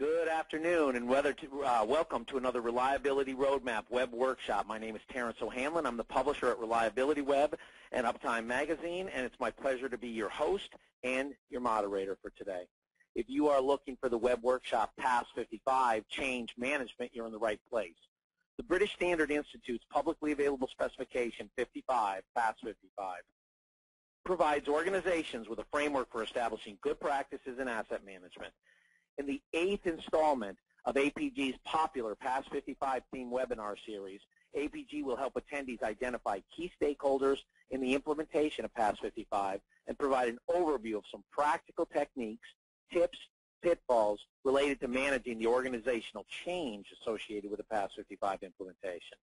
Good afternoon, and welcome to another Reliability Roadmap Web Workshop. My name is Terrence O'Hanlon. I'm the publisher at Reliability Web and Uptime Magazine, and it's my pleasure to be your host and your moderator for today. If you are looking for the Web Workshop PAS 55 Change Management, you're in the right place. The British Standard Institute's publicly available specification 55, PAS 55, provides organizations with a framework for establishing good practices in asset management. In the 8th installment of APG's popular PAS 55 theme webinar series, APG will help attendees identify key stakeholders in the implementation of PAS 55 and provide an overview of some practical techniques, tips, pitfalls related to managing the organizational change associated with the PAS 55 implementation.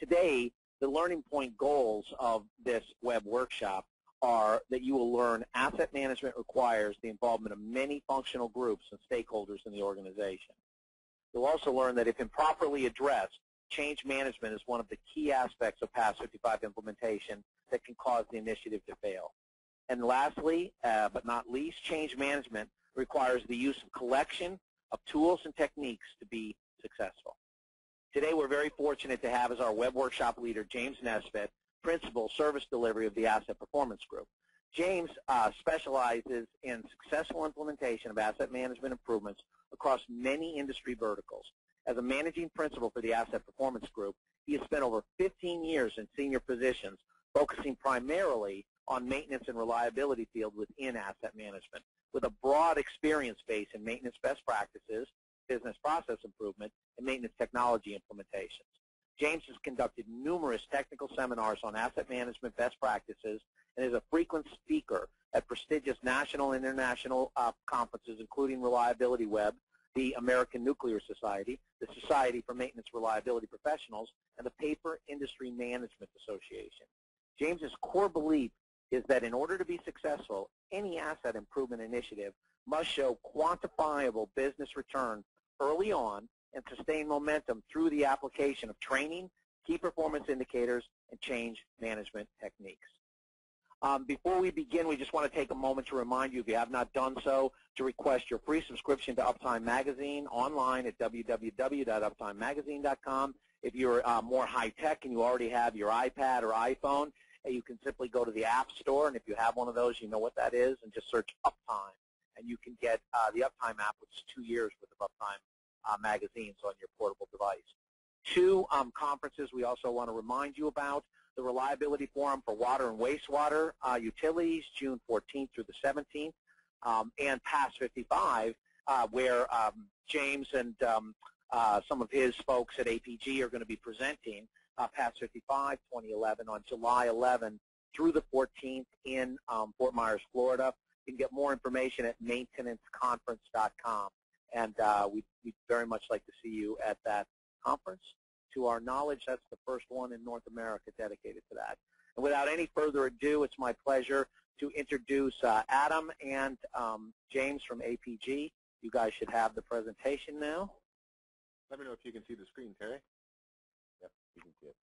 Today, the learning point goals of this web workshop are that you will learn asset management requires the involvement of many functional groups and stakeholders in the organization. You'll also learn that if improperly addressed, change management is one of the key aspects of PAS 55 implementation that can cause the initiative to fail. And lastly, but not least, change management requires the use of collection of tools and techniques to be successful. Today we're very fortunate to have as our web workshop leader James Nesbitt, Principal Service Delivery of the Asset Performance Group. James specializes in successful implementation of asset management improvements across many industry verticals. As a managing principal for the Asset Performance Group, he has spent over 15 years in senior positions focusing primarily on maintenance and reliability field within asset management, with a broad experience base in maintenance best practices, business process improvement, and maintenance technology implementations. James has conducted numerous technical seminars on asset management best practices and is a frequent speaker at prestigious national and international conferences, including Reliability Web, the American Nuclear Society, the Society for Maintenance Reliability Professionals, and the Paper Industry Management Association. James's core belief is that in order to be successful, any asset improvement initiative must show quantifiable business return early on and sustain momentum through the application of training, key performance indicators, and change management techniques. Before we begin, we just want to take a moment to remind you, if you have not done so, to request your free subscription to Uptime Magazine online at www.uptimemagazine.com. If you're more high-tech and you already have your iPad or iPhone, you can simply go to the App Store, and if you have one of those, you know what that is, and just search Uptime, and you can get the Uptime app, which is 2 years worth of Uptime magazines on your portable device. Two conferences we also want to remind you about: the Reliability Forum for Water and Wastewater Utilities, June 14th through the 17th, and PAS 55, where James and some of his folks at APG are going to be presenting PAS 55 2011 on July 11th through the 14th in Fort Myers, Florida. You can get more information at maintenanceconference.com. And we'd very much like to see you at that conference. To our knowledge, that's the first one in North America dedicated to that. And without any further ado, it's my pleasure to introduce Adam and James from APG. You guys should have the presentation now. Let me know if you can see the screen, Terry. Yep, you can see it.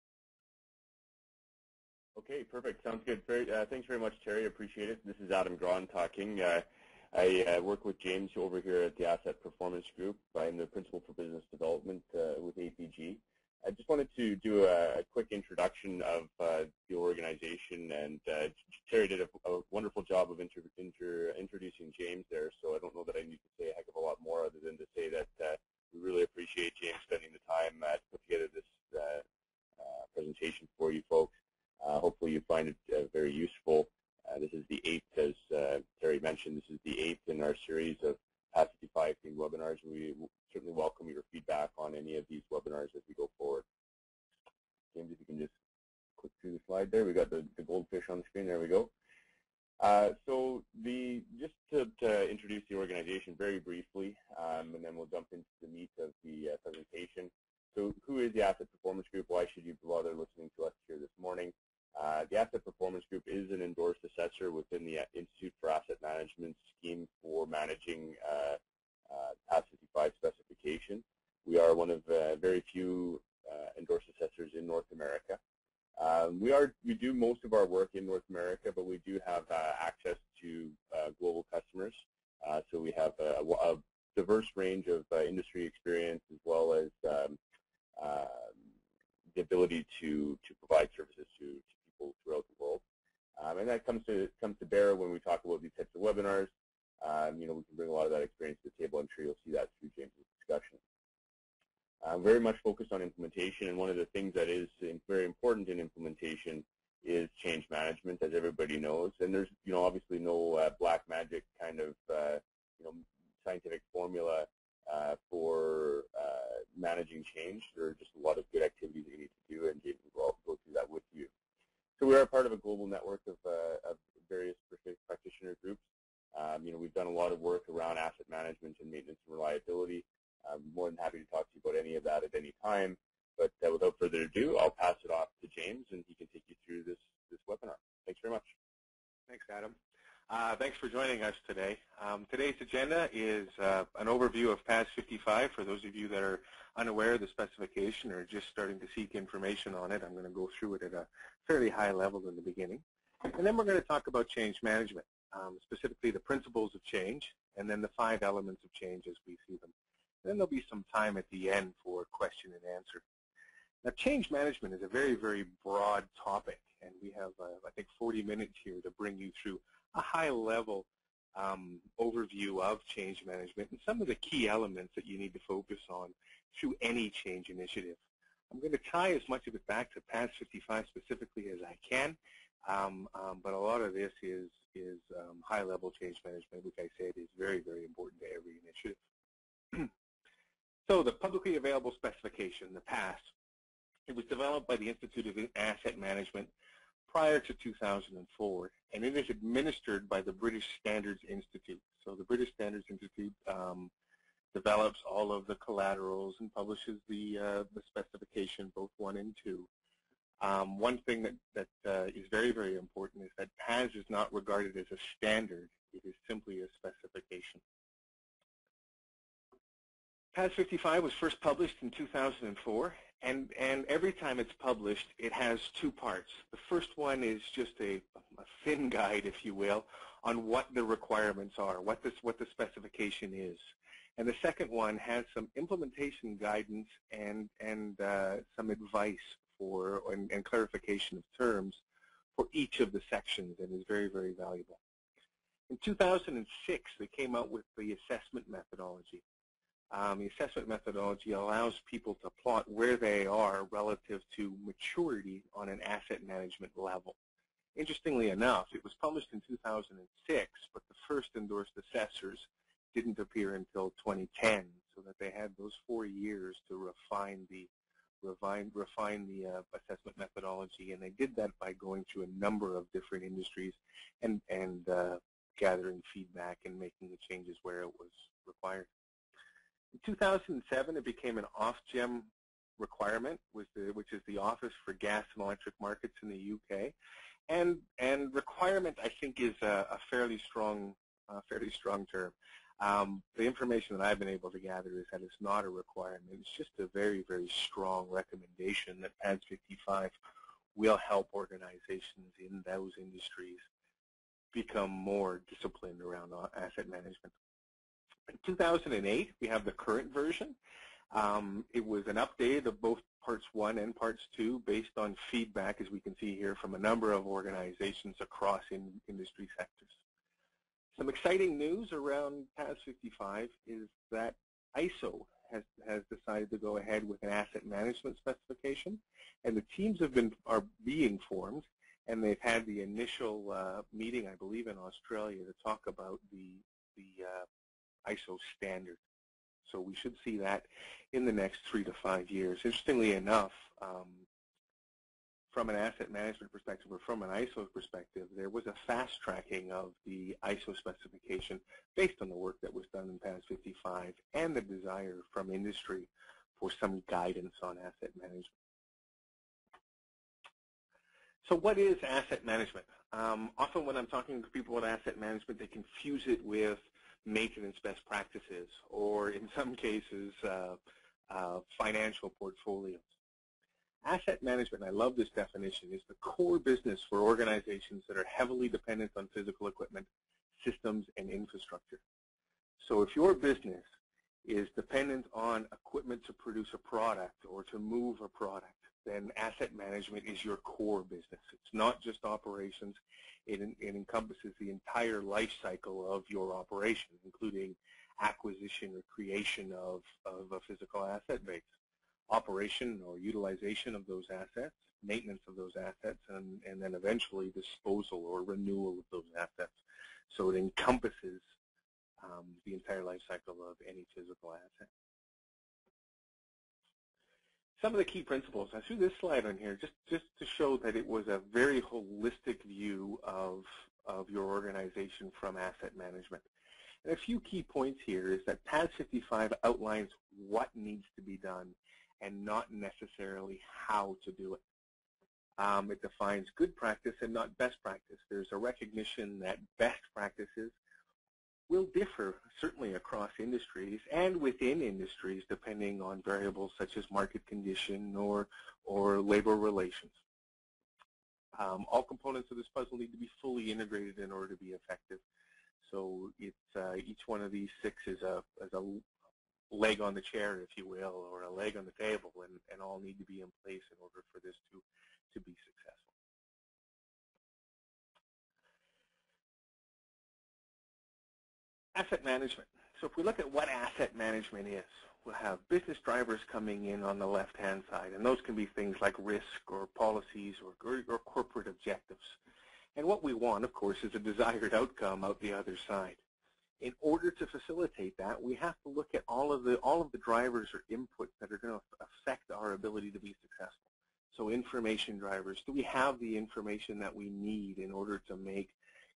Okay, perfect. Sounds good. Thanks very much, Terry. Appreciate it. This is Adam Gron talking. I work with James over here at the Asset Performance Group. I'm the Principal for Business Development with APG. I just wanted to do a quick introduction of the organization, and Terry did a wonderful job of introducing James there, so I don't know that I need to say a heck of a lot more other than to say that we really appreciate James spending the time to put together this presentation for you folks. Hopefully you find it very useful. This is the 8th, as Terry mentioned, this is the 8th in our series of PAS 55 themed webinars, and we certainly welcome your feedback on any of these webinars as we go forward. James, if you can just click through the slide there. We got the goldfish on the screen. There we go. Just to introduce the organization very briefly, and then we'll jump into the meat of the presentation. So who is the Asset Performance Group? Why should you bother listening to us here this morning? The Asset Performance Group is an endorsed assessor within the Institute for Asset Management scheme for managing PAS 55 specification. We are one of very few endorsed assessors in North America. We do most of our work in North America, but we do have access to global customers. So we have a diverse range of industry experience, as well as the ability to provide services to people throughout the world. And that comes to bear when we talk about these types of webinars. You know, we can bring a lot of that experience to the table. I'm sure you'll see that through James' discussion. I'm very much focused on implementation, and one of the things that is very important in implementation is change management, as everybody knows. And there's, you know, obviously no black magic kind of, you know, scientific formula for managing change. There are just a lot of good activities that you need to do, and James will go through that with you. So we are part of a global network of various practitioner groups. You know, we've done a lot of work around asset management and maintenance and reliability. I'm more than happy to talk to you about any of that at any time. But without further ado, I'll pass it off to James, and he can take you through this webinar. Thanks very much. Thanks, Adam. Thanks for joining us today. Today's agenda is an overview of PAS 55. For those of you that are unaware of the specification or just starting to seek information on it, I'm going to go through it at a fairly high level in the beginning. And then we're going to talk about change management, specifically the principles of change, and then the 5 elements of change as we see them. And then there'll be some time at the end for question and answer. Now, change management is a very, very broad topic, and we have, I think, 40 minutes here to bring you through a high-level overview of change management and some of the key elements that you need to focus on through any change initiative. I'm going to tie as much of it back to PAS 55 specifically as I can, but a lot of this is high-level change management, which I said is very, very important to every initiative. So the publicly available specification, the PAS, it was developed by the Institute of Asset Management prior to 2004, and it is administered by the British Standards Institute. So the British Standards Institute develops all of the collaterals and publishes the specification, both 1 and 2. One thing that is very, very important is that PAS is not regarded as a standard. It is simply a specification. PAS 55 was first published in 2004. And every time it's published, it has 2 parts. The first one is just a thin guide, if you will, on what the requirements are, what the specification is. And the second one has some implementation guidance and some advice for and clarification of terms for each of the sections, and is very, very valuable. In 2006, they came out with the assessment methodology. The assessment methodology allows people to plot where they are relative to maturity on an asset management level. Interestingly enough, it was published in 2006, but the first endorsed assessors didn't appear until 2010, so that they had those 4 years to refine the assessment methodology, and they did that by going through a number of different industries and gathering feedback and making the changes where it was required. In 2007, it became an Ofgem requirement, which is the Office for Gas and Electric Markets in the UK, and requirement, I think, is a fairly strong term. The information that I've been able to gather is that it's not a requirement; it's just a very, very strong recommendation that PAS 55 will help organizations in those industries become more disciplined around asset management. In 2008, we have the current version. It was an update of both parts 1 and parts 2 based on feedback, as we can see here, from a number of organizations across industry sectors. Some exciting news around PAS 55 is that ISO has decided to go ahead with an asset management specification, and the teams are being formed, and they've had the initial meeting, I believe, in Australia to talk about the ISO standard. So we should see that in the next 3 to 5 years. Interestingly enough, from an asset management perspective or from an ISO perspective, there was a fast tracking of the ISO specification based on the work that was done in PAS 55 and the desire from industry for some guidance on asset management. So what is asset management? Often when I'm talking to people about asset management, they confuse it with maintenance best practices, or in some cases, financial portfolios. Asset management, I love this definition, is the core business for organizations that are heavily dependent on physical equipment, systems, and infrastructure. So if your business is dependent on equipment to produce a product or to move a product, then asset management is your core business. It's not just operations. It encompasses the entire life cycle of your operation, including acquisition or creation of a physical asset base, operation or utilization of those assets, maintenance of those assets, and then eventually disposal or renewal of those assets. So it encompasses the entire life cycle of any physical asset. Some of the key principles. I threw this slide on here just to show that it was a very holistic view of your organization from asset management. And a few key points here is that PAS 55 outlines what needs to be done and not necessarily how to do it. It defines good practice and not best practice. There's a recognition that best practices will differ, certainly across industries and within industries, depending on variables such as market condition or labor relations. All components of this puzzle need to be fully integrated in order to be effective. So it's, each one of these six is a leg on the chair, if you will, or a leg on the table, and all need to be in place in order for this to be successful. Asset management. So if we look at what asset management is, we'll have business drivers coming in on the left-hand side, and those can be things like risk or policies or corporate objectives. And what we want, of course, is a desired outcome out the other side. In order to facilitate that, we have to look at all of the drivers or inputs that are going to affect our ability to be successful. So information drivers. Do we have the information that we need in order to make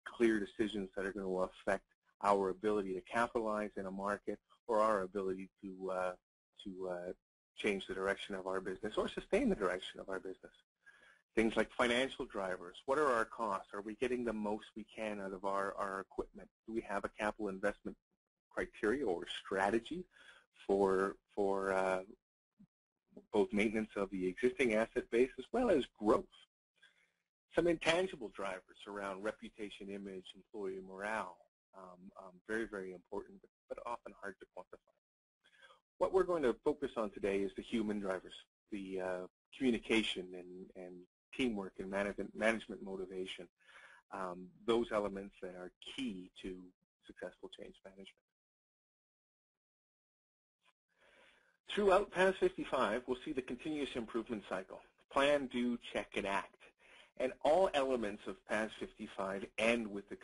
clear decisions that are going to affect our ability to capitalize in a market, or our ability to change the direction of our business or sustain the direction of our business? Things like financial drivers. What are our costs? Are we getting the most we can out of our equipment? Do we have a capital investment criteria or strategy for both maintenance of the existing asset base as well as growth? Some intangible drivers around reputation, image, employee morale. Very, very important, but often hard to quantify. What we're going to focus on today is the human drivers, the communication and teamwork and management motivation, those elements that are key to successful change management. Throughout PAS 55, we'll see the continuous improvement cycle: plan, do, check, and act. And all elements of PAS 55 end with the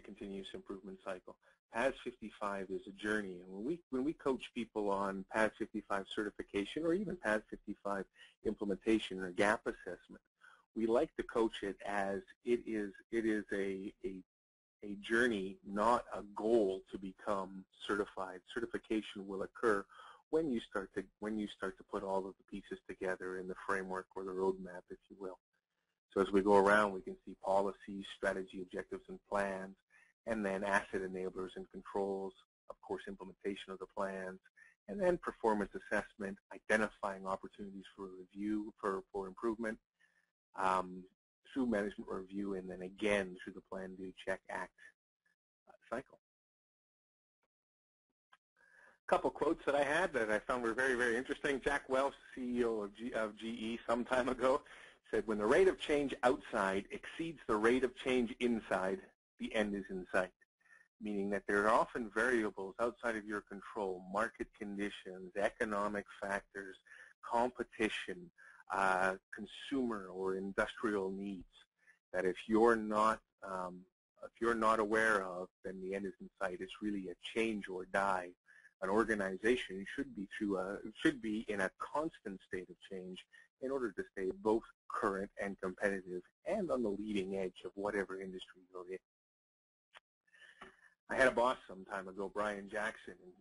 continuous improvement cycle. PAS 55 is a journey, and when we coach people on PAS 55 certification or even PAS 55 implementation or gap assessment, we like to coach it as it is a journey, not a goal to become certified. Certification will occur when you start to put all of the pieces together in the framework or the roadmap, if you will. So as we go around, we can see policies, strategy, objectives, and plans, and then asset enablers and controls, of course, implementation of the plans, and then performance assessment, identifying opportunities for review, for improvement, through management review, and then again through the plan, do, check, act cycle. Couple quotes that I had that I found were very, very interesting. Jack Welch, CEO of GE, some time ago, said, "When the rate of change outside exceeds the rate of change inside, the end is in sight," meaning that there are often variables outside of your control: market conditions, economic factors, competition, consumer or industrial needs, that if you're not aware of, then the end is in sight. It's really a change or die. An organization should be in a constant state of change in order to stay both current and competitive and on the leading edge of whatever industry you're in. I had a boss some time ago, Brian Jackson, and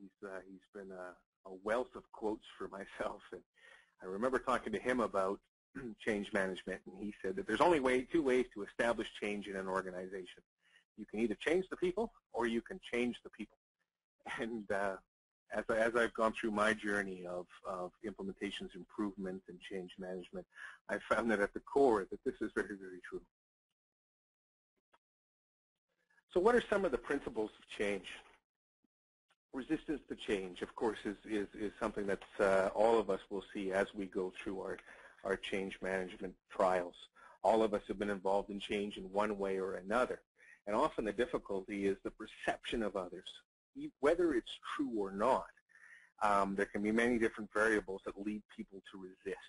he's been a wealth of quotes for myself. And I remember talking to him about change management, and he said that there's only two ways to establish change in an organization. You can either change the people or you can change the people. And as I've gone through my journey of implementations, improvement, and change management, I found that at the core that this is very, very true. So what are some of the principles of change? Resistance to change, of course, is something that all of us will see as we go through our change management trials. All of us have been involved in change in one way or another. And often the difficulty is the perception of others. Whether it's true or not, there can be many different variables that lead people to resist.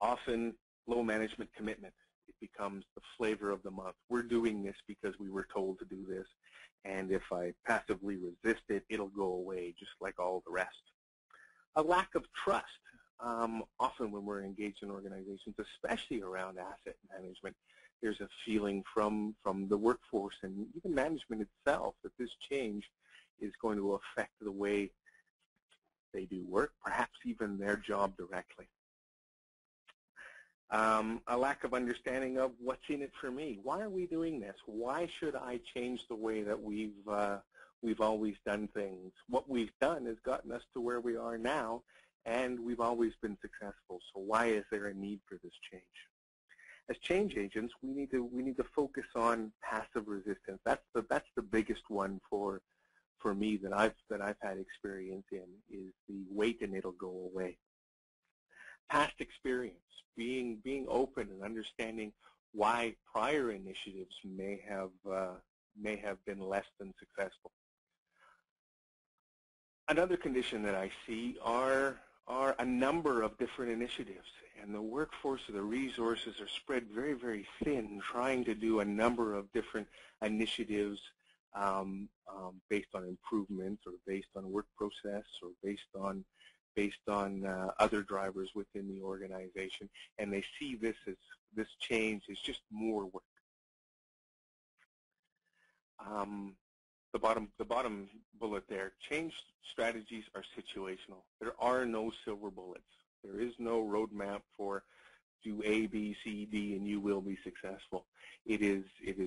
Often low management commitment. It becomes the flavor of the month. We're doing this because we were told to do this, and if I passively resist it, it'll go away just like all the rest. A lack of trust. Often when we're engaged in organizations, especially around asset management, there's a feeling from the workforce and even management itself that this change is going to affect the way they do work, perhaps even their job directly. A lack of understanding of what's in it for me. Why are we doing this? Why should I change the way that we've always done things? What we've done has gotten us to where we are now, and we've always been successful, so why is there a need for this change? As change agents, we need to focus on passive resistance. That's the biggest one for me that I've had experience in, is the wait and it'll go away. Past experience, being open and understanding why prior initiatives may have been less than successful. Another condition that I see are a number of different initiatives, and the workforce or the resources are spread very, very thin, trying to do a number of different initiatives based on improvement, or based on work process, or based on other drivers within the organization, and they see this change as just more work. The bottom bullet there, change strategies are situational. There are no silver bullets. There is no roadmap for do A, B, C, D, and you will be successful. It is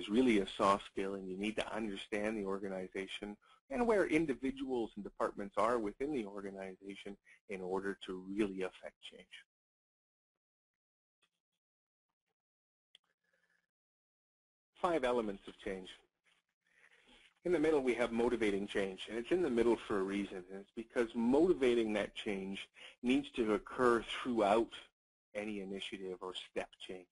really a soft skill, and you need to understand the organization and where individuals and departments are within the organization in order to really affect change. Five elements of change. In the middle, we have motivating change, and it's in the middle for a reason, and it's because motivating that change needs to occur throughout any initiative or step change.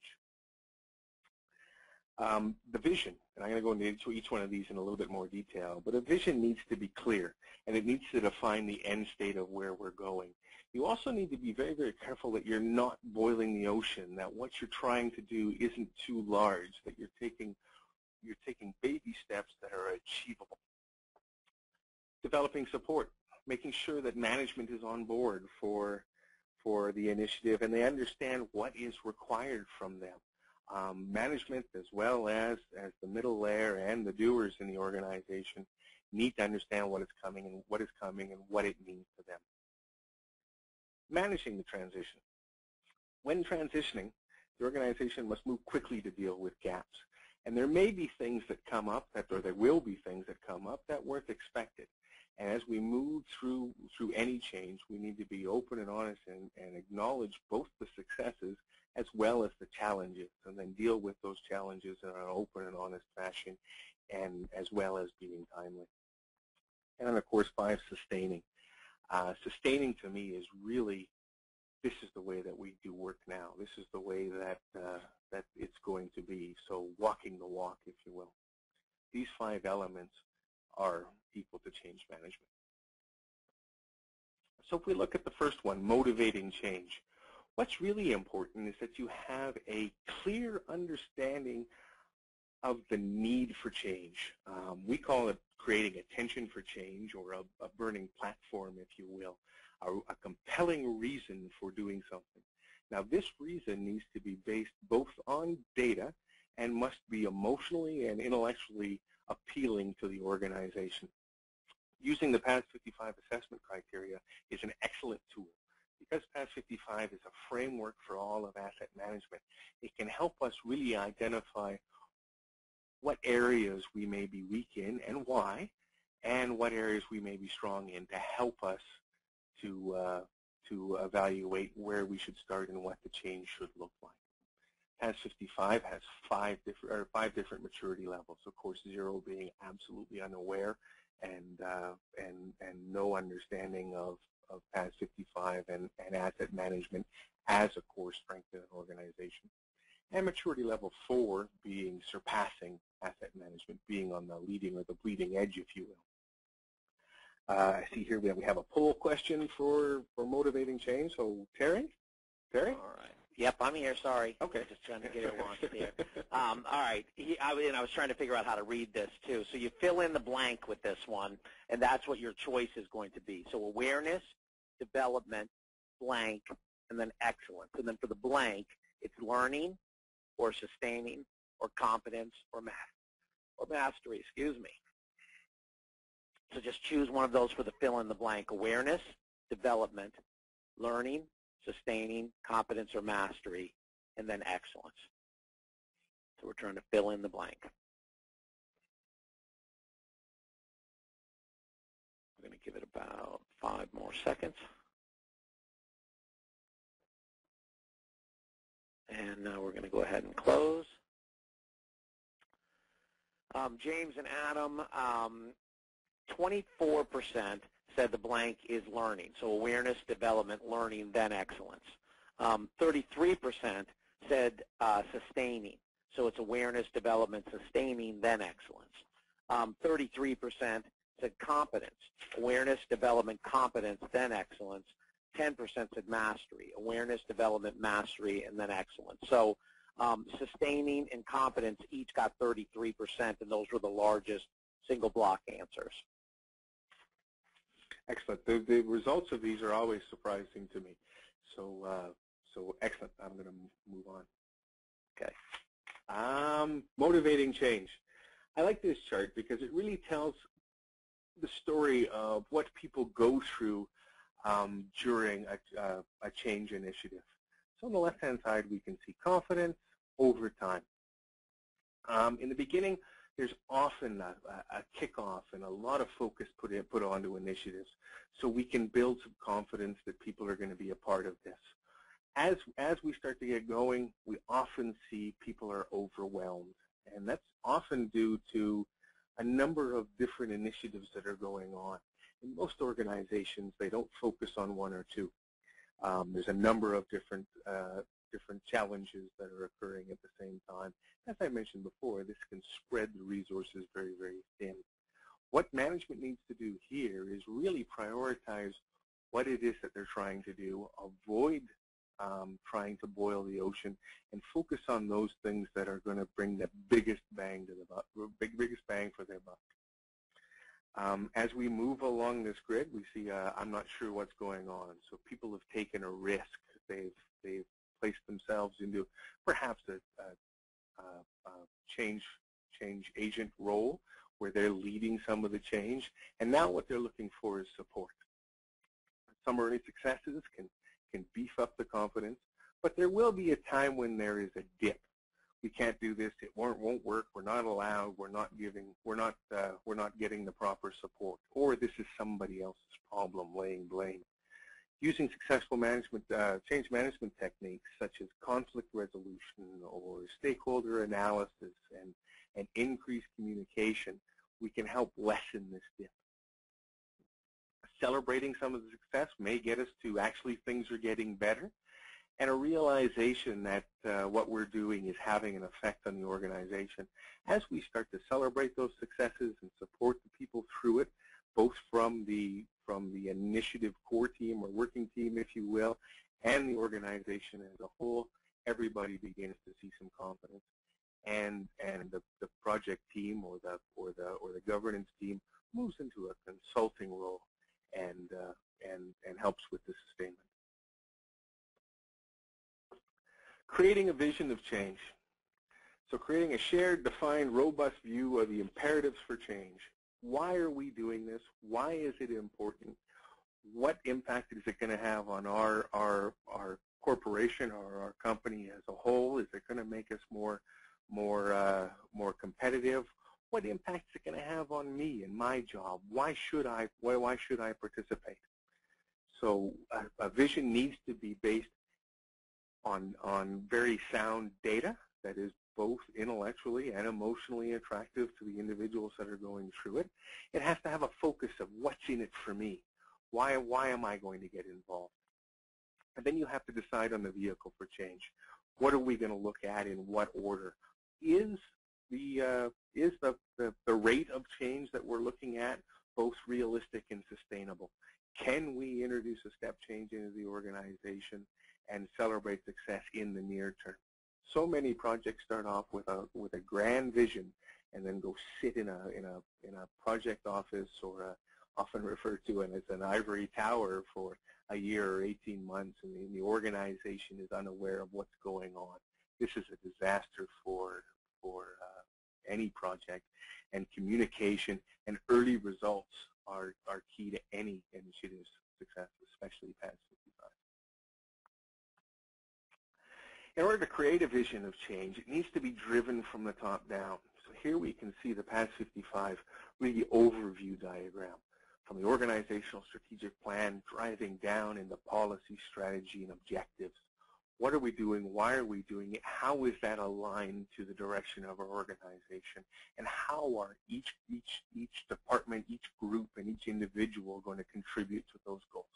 The vision, and I'm going to go into each one of these in a little bit more detail, but a vision needs to be clear, and it needs to define the end state of where we're going. You also need to be very, very careful that you're not boiling the ocean, that what you're trying to do isn't too large, that you're taking baby steps that are achievable. Developing support, making sure that management is on board for the initiative, and they understand what is required from them. Management, as well as the middle layer and the doers in the organization, need to understand what is coming and what it means to them. Managing the transition. When transitioning, the organization must move quickly to deal with gaps. And there may be things that come up, there will be things that come up that weren't expected. And as we move through any change, we need to be open and honest and acknowledge both the successes as well as the challenges, and then deal with those challenges in an open and honest fashion, and as well as being timely. And then, of course, five, sustaining. Sustaining to me is really, this is the way that we do work now. This is the way that it's going to be. So walking the walk, if you will. These five elements are equal to change management. So if we look at the first one, motivating change. What's really important is that you have a clear understanding of the need for change. We call it creating a tension for change, or a burning platform, if you will, a compelling reason for doing something. Now, this reason needs to be based both on data and must be emotionally and intellectually appealing to the organization. Using the PAS 55 assessment criteria is an excellent tool, because PAS 55 is a framework for all of asset management. It can help us really identify what areas we may be weak in and why, and what areas we may be strong in, to help us to evaluate where we should start and what the change should look like. PAS 55 has five different maturity levels, of course, 0 being absolutely unaware and no understanding of PAS 55 and asset management as a core strength of an organization. And maturity level 4 being surpassing asset management, being on the leading or the bleeding edge, if you will. I see here we have a poll question for motivating change. So Terry? All right. Yep, I'm here. Sorry. Okay. Just trying to get it launched here. All right. I was trying to figure out how to read this too. So you fill in the blank with this one, and that's what your choice is going to be. So awareness, development, blank, and then excellence. And then for the blank, it's learning, or sustaining, or competence, or mastery. Excuse me. So just choose one of those for the fill in the blank: awareness, development, learning, sustaining, competence, or mastery, and then excellence. So we're trying to fill in the blank. We're going to give it about 5 more seconds. And now we're going to go ahead and close. James and Adam, 24% said the blank is learning. So awareness, development, learning, then excellence. 33% said sustaining. So it's awareness, development, sustaining, then excellence. 33% said competence. Awareness, development, competence, then excellence. 10% said mastery. Awareness, development, mastery, and then excellence. So sustaining and competence each got 33%, and those were the largest single block answers. Excellent. The results of these are always surprising to me. So, so excellent. I'm going to move on. Okay. Motivating change. I like this chart because it really tells the story of what people go through during a change initiative. So on the left-hand side, we can see confidence over time. In the beginning, there's often a kickoff and a lot of focus put onto initiatives, so we can build some confidence that people are going to be a part of this. As we start to get going, we often see people are overwhelmed, and that's often due to a number of different initiatives that are going on. In most organizations, they don't focus on one or two. There's a number of different challenges that are occurring at the same time. As I mentioned before, this can spread the resources very, very thin. What management needs to do here is really prioritize what it is that they're trying to do, avoid trying to boil the ocean, and focus on those things that are going to bring the biggest bang to the buck, biggest bang for their buck. As we move along this grid, we see I'm not sure what's going on. So people have taken a risk. They've place themselves into perhaps a change agent role where they're leading some of the change, and now what they're looking for is support. Some early successes can beef up the confidence, but there will be a time when there is a dip. We can't do this. It won't work. We're not allowed. We're not giving. We're not getting the proper support, or this is somebody else's problem. Laying blame. Using successful management, change management techniques such as conflict resolution or stakeholder analysis and increased communication, we can help lessen this dip. Celebrating some of the success may get us to actually things are getting better, and a realization that what we're doing is having an effect on the organization. As we start to celebrate those successes and support the people through it, both from the initiative core team or working team, if you will, and the organization as a whole, everybody begins to see some confidence, and the project team or the governance team moves into a consulting role and helps with the sustainment. Creating a vision of change. So creating a shared, defined, robust view of the imperatives for change. Why are we doing this? Why is it important? What impact is it going to have on our corporation or our company as a whole? Is it going to make us more competitive? What impact is it going to have on me and my job? Why should I participate? So a vision needs to be based on very sound data that is both intellectually and emotionally attractive to the individuals that are going through it. It has to have a focus of what's in it for me. Why am I going to get involved? And then you have to decide on the vehicle for change. What are we going to look at, in what order? Is the rate of change that we're looking at both realistic and sustainable? Can we introduce a step change into the organization and celebrate success in the near term? So many projects start off with a grand vision and then go sit in a project office, or often referred to as an ivory tower, for a year or 18 months, and the organization is unaware of what's going on. This is a disaster for any project, and communication and early results are key to any initiative's success, especially PAS 55. In order to create a vision of change, it needs to be driven from the top down. So here we can see the PAS 55 really overview diagram, from the organizational strategic plan driving down into policy, strategy, and objectives. What are we doing? Why are we doing it? How is that aligned to the direction of our organization? And how are each department, each group, and each individual going to contribute to those goals?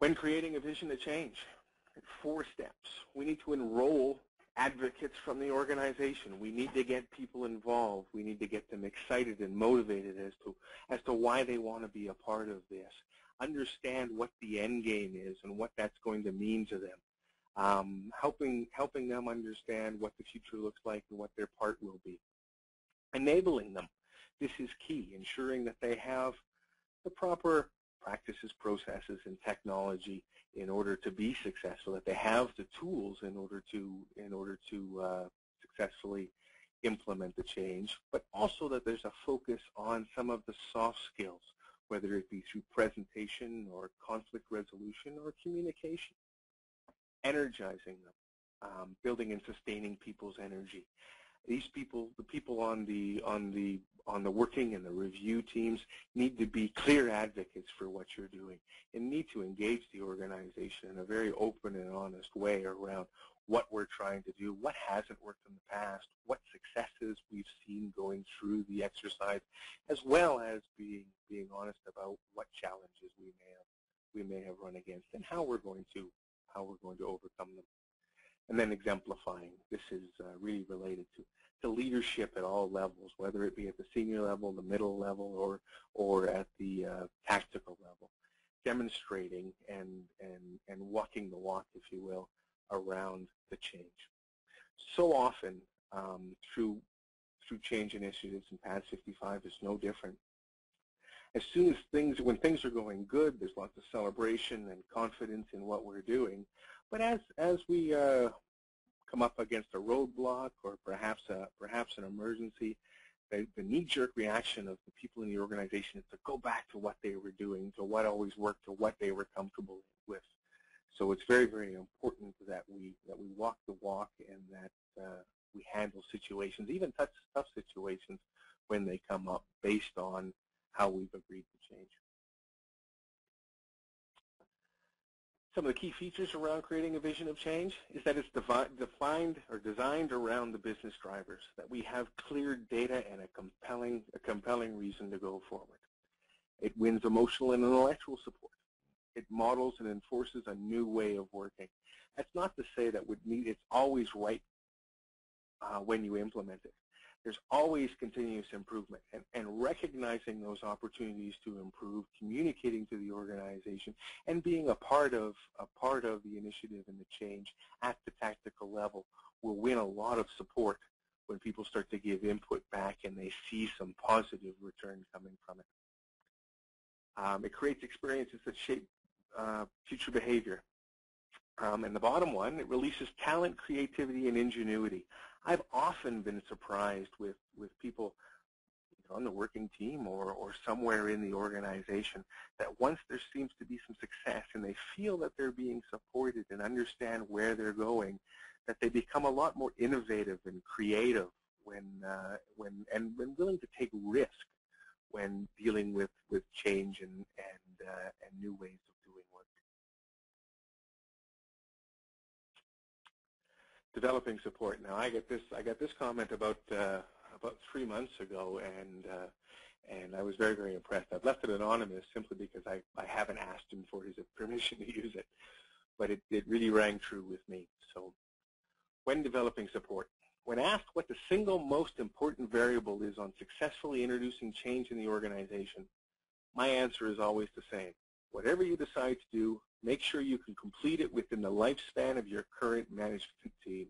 When creating a vision of change, in 4 steps, we need to enroll advocates from the organization. We need to get people involved. We need to get them excited and motivated as to why they want to be a part of this. Understand what the end game is and what that's going to mean to them. Helping them understand what the future looks like and what their part will be. Enabling them. This is key. Ensuring that they have the proper practices, processes, and technology in order to be successful, that they have the tools in order to successfully implement the change, but also that there's a focus on some of the soft skills, whether it be through presentation or conflict resolution or communication. Energizing them, building and sustaining people's energy. These people, the people on the working and the review teams, need to be clear advocates for what you're doing and need to engage the organization in a very open and honest way around what we're trying to do, what hasn't worked in the past, what successes we've seen going through the exercise, as well as being honest about what challenges we may have run against and how we're going to overcome them. And then exemplifying. This is really related to leadership at all levels, whether it be at the senior level, the middle level, or at the tactical level. Demonstrating and walking the walk, if you will, around the change. So often, through change initiatives, and PAS 55 is no different. When things are going good, there's lots of celebration and confidence in what we're doing. But as we come up against a roadblock or perhaps an emergency, the knee-jerk reaction of the people in the organization is to go back to what they were doing, to what always worked, to what they were comfortable with. So it's very, very important that we walk the walk and that we handle situations, even tough situations, when they come up, based on how we've agreed to change. Some of the key features around creating a vision of change is that it's defined or designed around the business drivers, that we have clear data and a compelling reason to go forward. It wins emotional and intellectual support. It models and enforces a new way of working. That's not to say that it's always right when you implement it. There's always continuous improvement, and recognizing those opportunities to improve, communicating to the organization, and being a part of the initiative and the change at the tactical level will win a lot of support when people start to give input back and they see some positive return coming from it. It creates experiences that shape future behavior. And the bottom one, it releases talent, creativity, and ingenuity. I've often been surprised with people on the working team or somewhere in the organization that once there seems to be some success and they feel that they're being supported and understand where they're going, that they become a lot more innovative and creative when willing to take risk when dealing with change and new ways of doing work. developing support. Now, I got this comment about 3 months ago, and I was very, very impressed. I've left it anonymous simply because I haven't asked him for his permission to use it, but it really rang true with me. So, when developing support, when asked what the single most important variable is on successfully introducing change in the organization, my answer is always the same. Whatever you decide to do, make sure you can complete it within the lifespan of your current management team.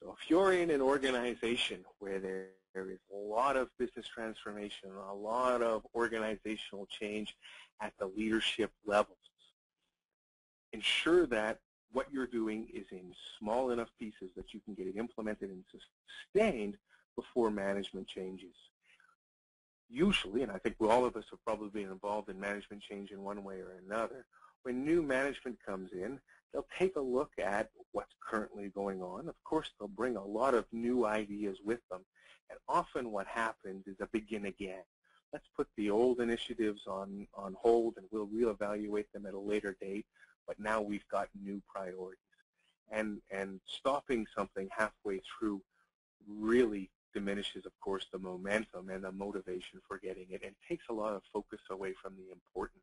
So if you're in an organization where there is a lot of business transformation, a lot of organizational change at the leadership levels, ensure that what you're doing is in small enough pieces that you can get it implemented and sustained before management changes. Usually, and I think all of us have probably been involved in management change in one way or another, when new management comes in, they'll take a look at what's currently going on. Of course, they'll bring a lot of new ideas with them, and often what happens is a begin again. Let's put the old initiatives on hold, and we'll reevaluate them at a later date, but now we've got new priorities. And stopping something halfway through really diminishes, of course, the momentum and the motivation for getting it, and takes a lot of focus away from the importance,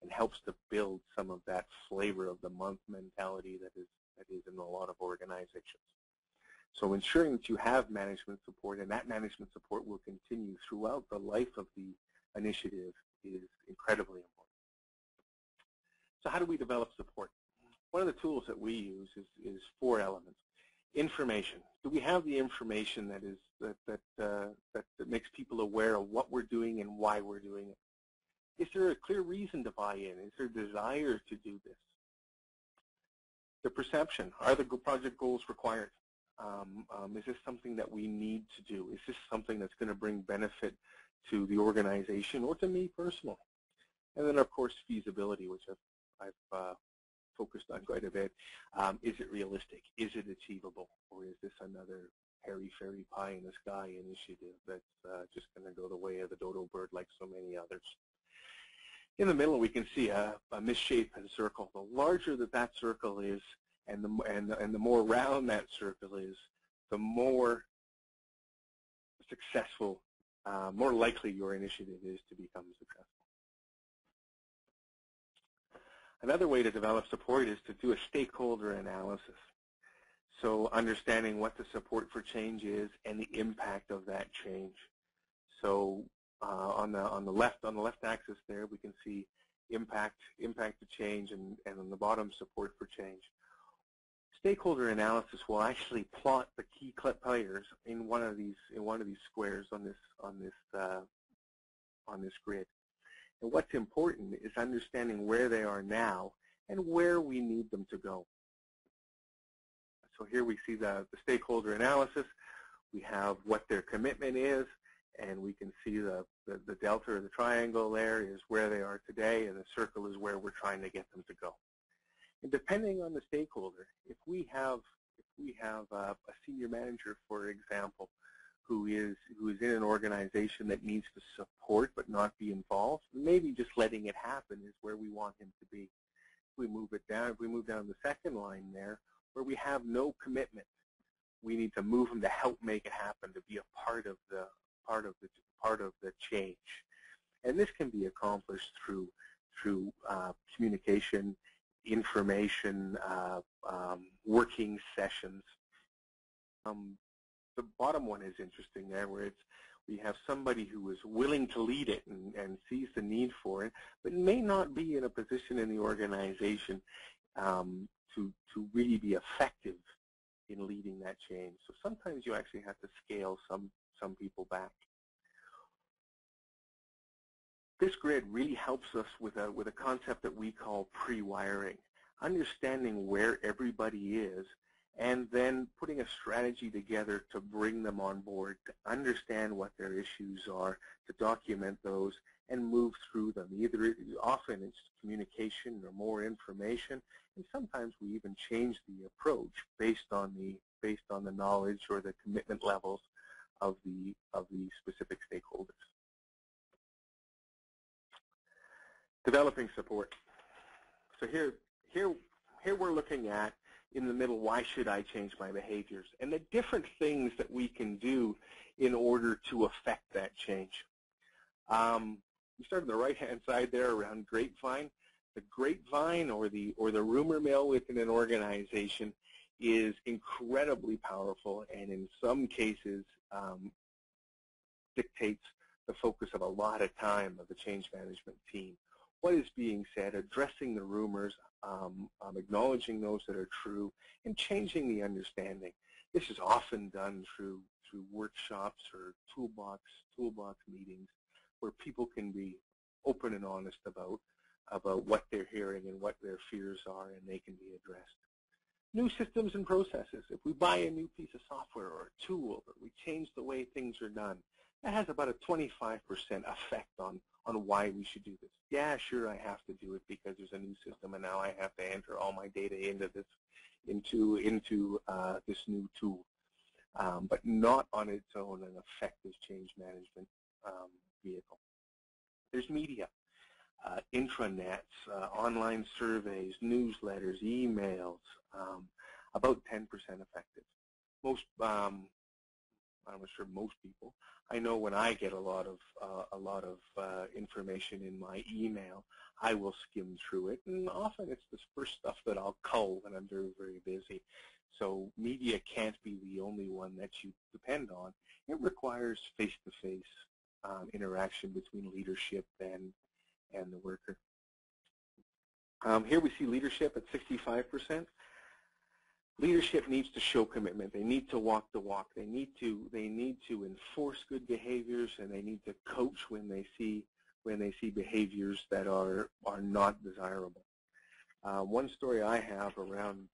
and helps to build some of that flavor of the month mentality that is in a lot of organizations. So ensuring that you have management support, and that management support will continue throughout the life of the initiative, is incredibly important. So how do we develop support? One of the tools that we use is four elements. Information. Do we have the information that makes people aware of what we're doing and why we're doing it? Is there a clear reason to buy in? Is there a desire to do this? The perception. Are the project goals required? Is this something that we need to do? Is this something that's going to bring benefit to the organization or to me personally? And then, of course, feasibility, which I've focused on quite a bit. Is it realistic? Is it achievable? Or is this another hairy-fairy pie-in-the-sky initiative that's just going to go the way of the dodo bird like so many others? In the middle, we can see a misshapen circle. The larger that circle is, and the more round that circle is, the more successful, more likely your initiative is to become successful. Another way to develop support is to do a stakeholder analysis. So understanding what the support for change is and the impact of that change. So on the left axis there, we can see impact to change, and on the bottom, support for change. Stakeholder analysis will actually plot the key players in one of these squares on this grid. And what's important is understanding where they are now and where we need them to go. So here we see the stakeholder analysis. We have what their commitment is, and we can see the delta or the triangle there is where they are today, and the circle is where we're trying to get them to go. And depending on the stakeholder, if we have a senior manager, for example, who is in an organization that needs to support but not be involved, maybe just letting it happen is where we want him to be. If we move down the second line there, where we have no commitment, we need to move him to help make it happen, to be a part of the change. And this can be accomplished through communication, information, working sessions. The bottom one is interesting there, where we have somebody who is willing to lead it and sees the need for it, but may not be in a position in the organization to really be effective in leading that change. So sometimes you actually have to scale some people back. This grid really helps us with a concept that we call pre-wiring, understanding where everybody is, and then putting a strategy together to bring them on board, to understand what their issues are, to document those, and move through them. Often it's communication or more information, and sometimes we even change the approach based on the knowledge or the commitment levels of the specific stakeholders. Developing support. So here we're looking at in the middle, why should I change my behaviors, and the different things that we can do in order to affect that change. We start on the right-hand side there around grapevine. The grapevine or the rumor mill within an organization is incredibly powerful, and in some cases dictates the focus of a lot of time of the change management team. What is being said, addressing the rumors, acknowledging those that are true, and changing the understanding. This is often done through workshops or toolbox meetings where people can be open and honest about what they're hearing and what their fears are, and they can be addressed. New systems and processes. If we buy a new piece of software or a tool, or we change the way things are done, that has about a 25% effect on why we should do this. Yeah, sure, I have to do it because there's a new system, and now I have to enter all my data into this new tool, but not on its own an effective change management vehicle. There's media. Intranets, online surveys, newsletters, emails, about 10% effective. I'm not sure most people. I know when I get a lot of information in my email, I will skim through it, and often it's the first stuff that I'll cull when I'm very, very busy. So media can't be the only one that you depend on. It requires face-to-face interaction between leadership and the worker. Here we see leadership at 65%. Leadership needs to show commitment. They need to walk the walk. They need to enforce good behaviors, and they need to coach when they see behaviors that are not desirable. One story I have around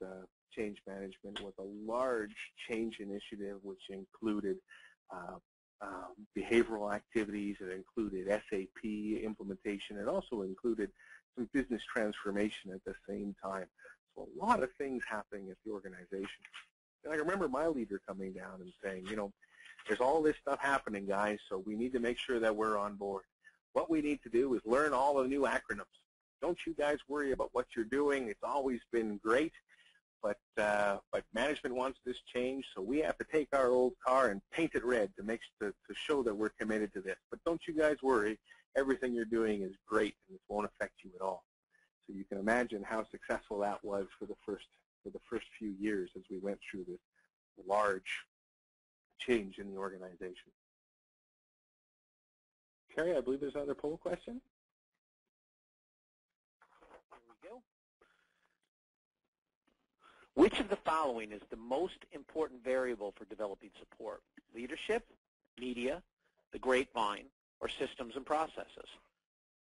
change management was a large change initiative which included behavioral activities. It included SAP implementation. It also included some business transformation at the same time. So a lot of things happening at the organization. And I remember my leader coming down and saying, you know, there's all this stuff happening, guys, so we need to make sure that we're on board. What we need to do is learn all the new acronyms. Don't you guys worry about what you're doing. It's always been great. But management wants this change, so we have to take our old car and paint it red to show that we're committed to this. But don't you guys worry, everything you're doing is great, and it won't affect you at all. So you can imagine how successful that was for the first few years as we went through this large change in the organization. Carrie, I believe there's another poll question. Which of the following is the most important variable for developing support? Leadership, media, the grapevine, or systems and processes?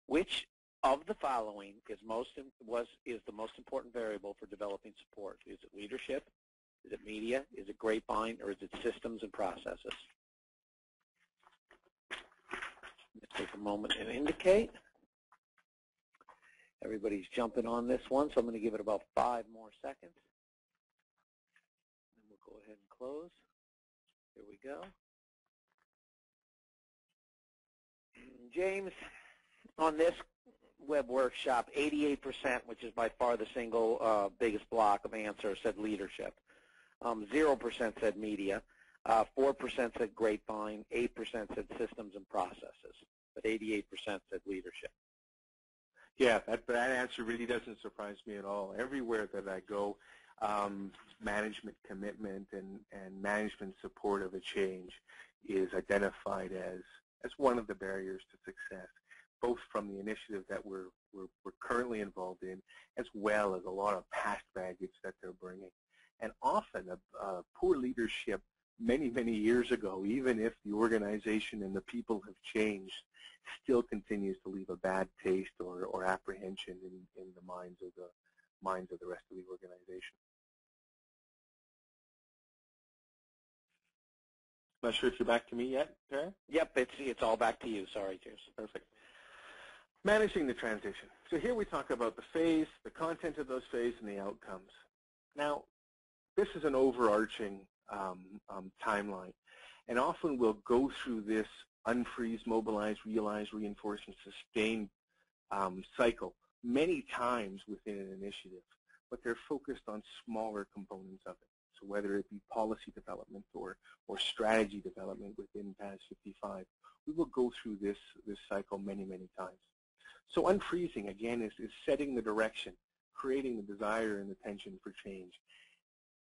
Which of the following is the most important variable for developing support? Is it leadership? Is it media? Is it grapevine? Or is it systems and processes? Let's take a moment and indicate. Everybody's jumping on this one, so I'm going to give it about 5 more seconds. Go ahead and close. Here we go. James, on this web workshop, 88%, which is by far the single biggest block of answers, said leadership. 0% said media. 4% said grapevine. 8% said systems and processes. But 88% said leadership. Yeah, that answer really doesn't surprise me at all. Everywhere that I go, management commitment and management support of a change is identified as one of the barriers to success, both from the initiative that we're currently involved in, as well as a lot of past baggage that they're bringing. And often poor leadership many, many years ago, even if the organization and the people have changed, still continues to leave a bad taste or apprehension in the minds of the rest of the organization. Not sure if you're back to me yet, Terry? Yep, it's all back to you. Sorry, James. Perfect. Managing the transition. So here we talk about the phase, the content of those phases, and the outcomes. Now, this is an overarching timeline, and often we'll go through this unfreeze, mobilize, realize, reinforce, and sustain cycle many times within an initiative. but they're focused on smaller components of it. So whether it be policy development or strategy development within PAS 55, we will go through this cycle many, many times. So unfreezing, again, is setting the direction, creating the desire and the tension for change,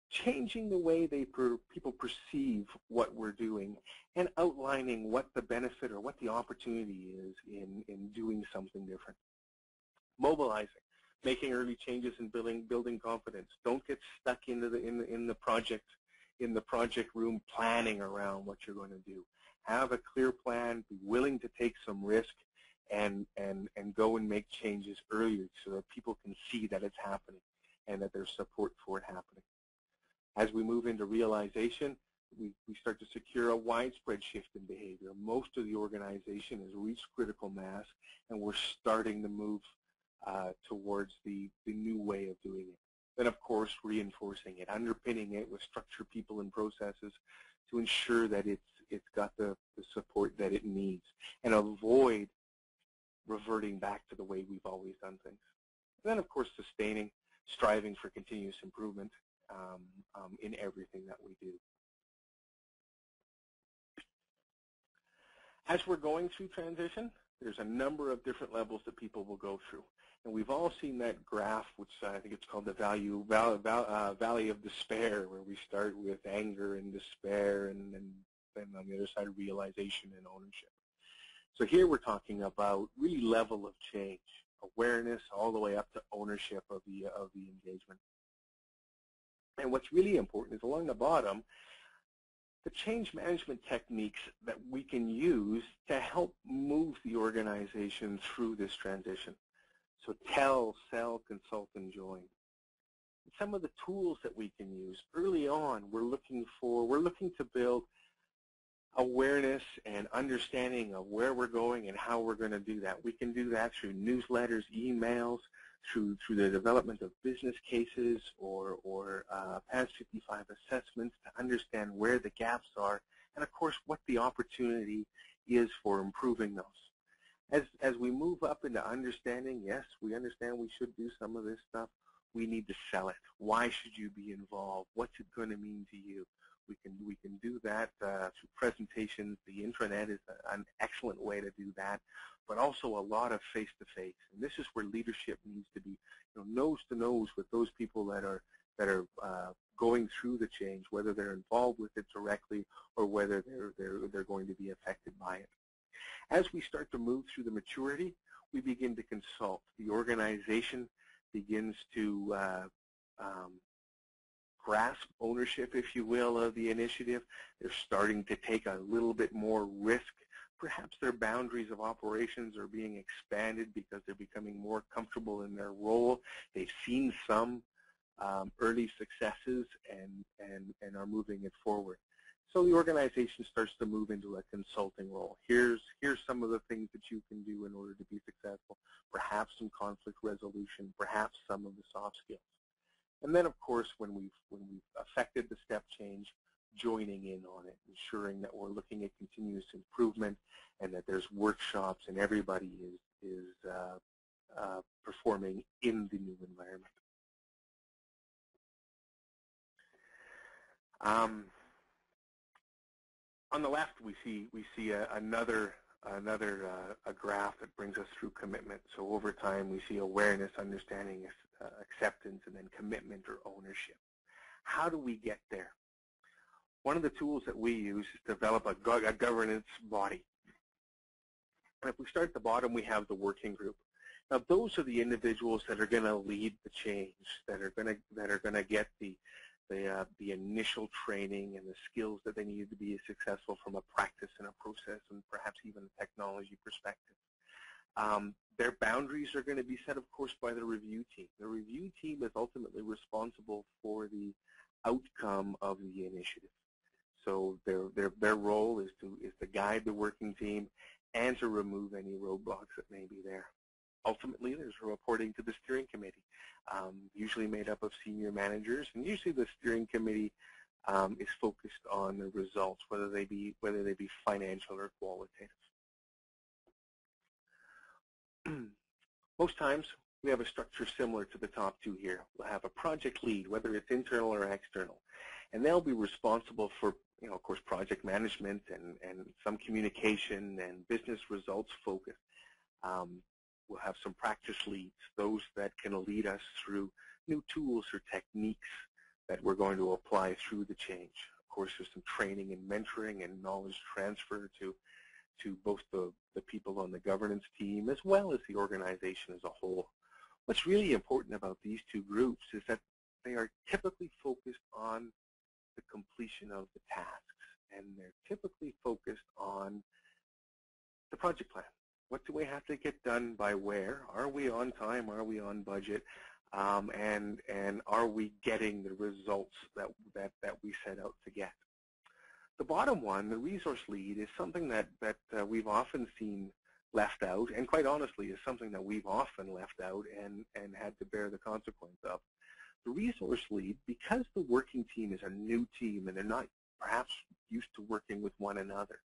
changing the way people perceive what we're doing, and outlining what the benefit or what the opportunity is in doing something different. Mobilizing, making early changes and building confidence. Don't get stuck in the project room planning around what you're going to do. Have a clear plan, be willing to take some risk, and go and make changes earlier so that people can see that it's happening and that there's support for it happening. As we move into realization, we start to secure a widespread shift in behavior. Most of the organization has reached critical mass, and we're starting to move towards the new way of doing it. Then, of course, reinforcing it, underpinning it with structure, people, and processes to ensure that it's got the support that it needs, and avoid reverting back to the way we've always done things. And then, of course, sustaining, striving for continuous improvement in everything that we do. As we're going through transition, there's a number of different levels that people will go through. And we've all seen that graph, which I think it's called the Valley of Despair, where we start with anger and despair, and then on the other side, realization and ownership. So here we're talking about really level of change, awareness, all the way up to ownership of the engagement. And what's really important is along the bottom, the change management techniques that we can use to help move the organization through this transition. So tell, sell, consult, and join. Some of the tools that we can use early on, we're looking to build awareness and understanding of where we're going and how we're going to do that. We can do that through newsletters, emails, through the development of business cases or PAS 55 assessments to understand where the gaps are and, of course, what the opportunity is for improving those. As we move up into understanding, yes, we understand we should do some of this stuff. We need to sell it. Why should you be involved? What's it going to mean to you? We can do that through presentations. The intranet is an excellent way to do that, but also a lot of face-to-face. And this is where leadership needs to be, nose-to-nose with those people that are going through the change, whether they're involved with it directly or whether they're going to be affected by it. As we start to move through the maturity, we begin to consult. The organization begins to grasp ownership, if you will, of the initiative. They're starting to take a little bit more risk. Perhaps their boundaries of operations are being expanded because they're becoming more comfortable in their role. They've seen some early successes and are moving it forward. So the organization starts to move into a consulting role. Here's some of the things that you can do in order to be successful, perhaps some conflict resolution, perhaps some of the soft skills. And then, of course, when we've affected the step change, joining in on it, ensuring that we're looking at continuous improvement and that there's workshops and everybody is performing in the new environment. On the left, we see another graph that brings us through commitment. So over time, we see awareness, understanding, acceptance, and then commitment or ownership. How do we get there? One of the tools that we use is develop a governance body. And if we start at the bottom, we have the working group. Now, those are the individuals that are going to lead the change, that are going to get the initial training and the skills that they need to be successful from a practice and a process and perhaps even a technology perspective. Their boundaries are going to be set, of course, by the review team. The review team is ultimately responsible for the outcome of the initiative. So their role is to guide the working team and to remove any roadblocks that may be there. Ultimately, there's reporting to the steering committee, usually made up of senior managers, and usually the steering committee is focused on the results, whether they be financial or qualitative. Most times, we have a structure similar to the top two here. We'll have a project lead, whether it's internal or external, and they'll be responsible for, you know, of course, project management and some communication and business results focus. We'll have some practice leads, those that can lead us through new tools or techniques that we're going to apply through the change. Of course, there's some training and mentoring and knowledge transfer to both the people on the governance team as well as the organization as a whole. What's really important about these two groups is that they are typically focused on the completion of the tasks, and they're typically focused on the project plan. What do we have to get done by where? Are we on time? Are we on budget? And are we getting the results that we set out to get? The bottom one, the resource lead, is something that we've often seen left out, and quite honestly is something that we've often left out and had to bear the consequence of. The resource lead, because the working team is a new team and they're not perhaps used to working with one another,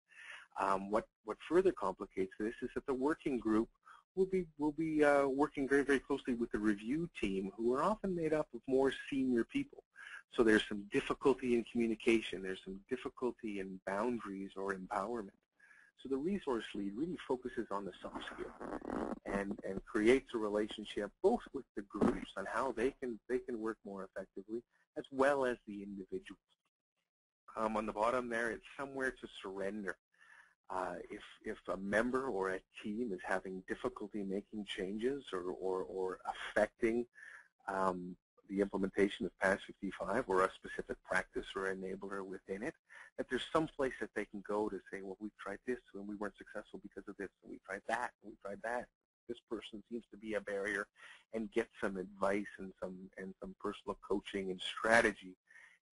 what further complicates this is that the working group will be working very, very closely with the review team, who are often made up of more senior people. So there's some difficulty in communication. There's some difficulty in boundaries or empowerment. So the resource lead really focuses on the soft skill and creates a relationship both with the groups on how they can work more effectively, as well as the individuals. On the bottom there, it's somewhere to surrender. If a member or a team is having difficulty making changes or affecting the implementation of PAS 55 or a specific practice or enabler within it, that there's some place that they can go to say, well, we've tried this and we weren't successful because of this, and we tried that and we tried that. This person seems to be a barrier, and get some advice and some personal coaching and strategy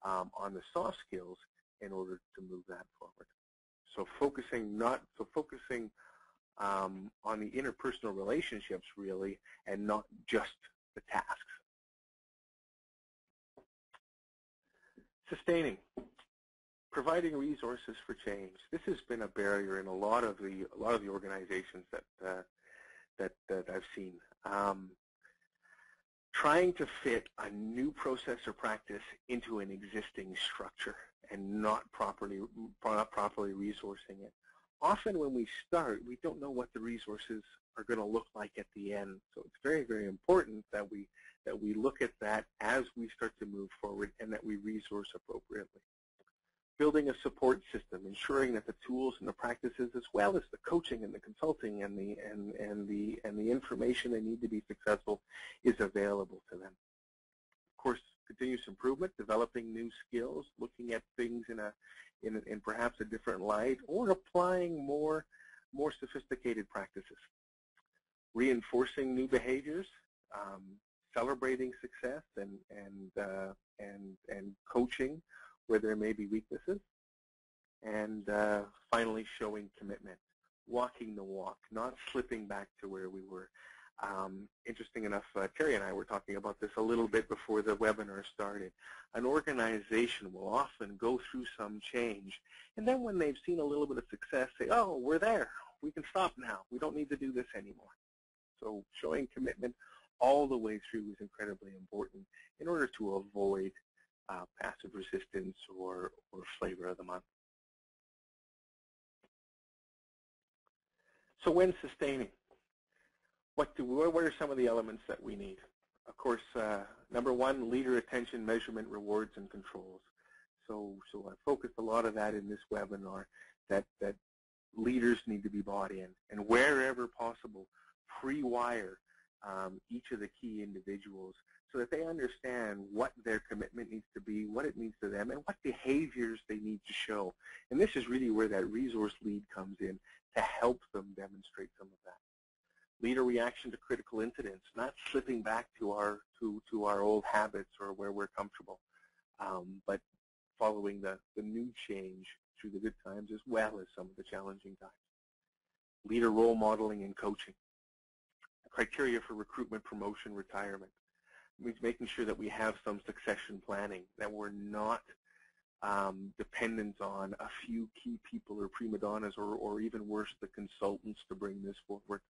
on the soft skills in order to move that forward. So focusing on the interpersonal relationships really, and not just the tasks. Sustaining, providing resources for change. This has been a barrier in a lot of the organizations that I've seen. Trying to fit a new process or practice into an existing structure and not properly resourcing it. Often when we start, we don't know what the resources are going to look like at the end. So it's very, very important that we look at that as we start to move forward, and that we resource appropriately. Building a support system, ensuring that the tools and the practices, as well as the coaching and the consulting and the information they need to be successful, is available to them. Of course, continuous improvement, developing new skills, looking at things in perhaps a different light, or applying more sophisticated practices. Reinforcing new behaviors, celebrating success, and coaching where there may be weaknesses, and finally showing commitment, walking the walk, not slipping back to where we were. Interesting enough, Terry and I were talking about this a little bit before the webinar started. An organization will often go through some change, and then when they've seen a little bit of success, say, oh, we're there, we can stop now, we don't need to do this anymore. So showing commitment all the way through is incredibly important in order to avoid passive resistance or flavor of the month. So when sustaining, what are some of the elements that we need? Of course, number one, leader attention, measurement, rewards, and controls. So I focused a lot of that in this webinar, that leaders need to be bought in, and wherever possible, pre-wire each of the key individuals so that they understand what their commitment needs to be, what it means to them, and what behaviors they need to show. And this is really where that resource lead comes in to help them demonstrate some of that. Leader reaction to critical incidents, not slipping back to our old habits or where we're comfortable, but following the new change through the good times as well as some of the challenging times. Leader role modeling and coaching. Criteria for recruitment, promotion, retirement. Making sure that we have some succession planning, that we're not dependent on a few key people or prima donnas or even worse, the consultants to bring this forward.